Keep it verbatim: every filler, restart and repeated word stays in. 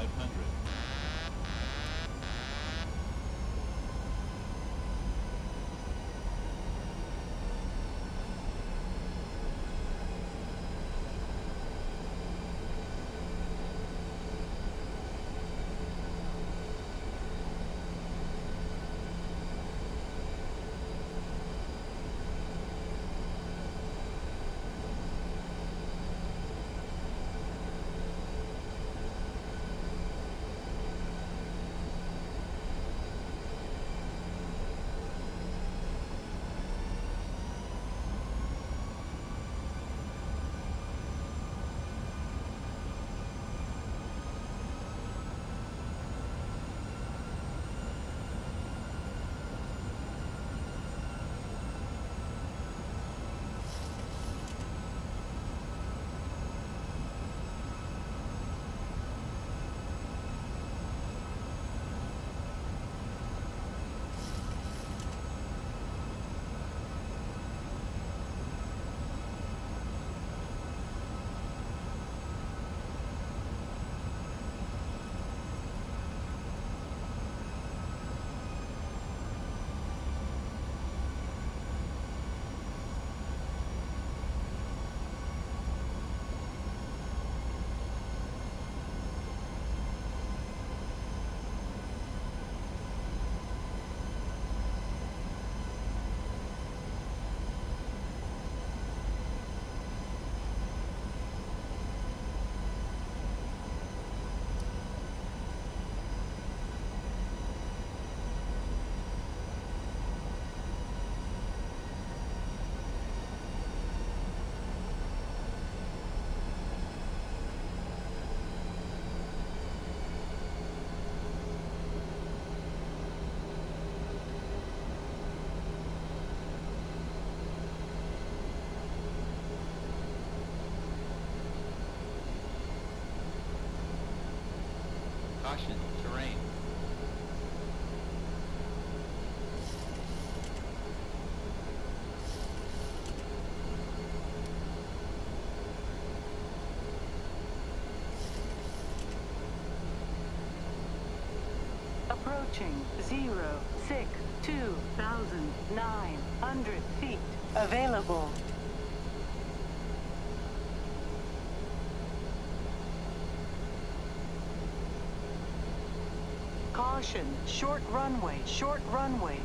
five hundred. Caution, terrain. Approaching zero six two thousand nine hundred feet. Available. Short runway, short runway.